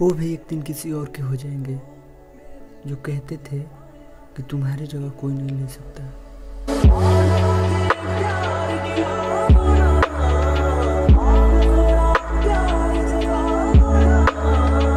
वो भी एक दिन किसी और के हो जाएंगे जो कहते थे कि तुम्हारी जगह कोई नहीं ले सकता।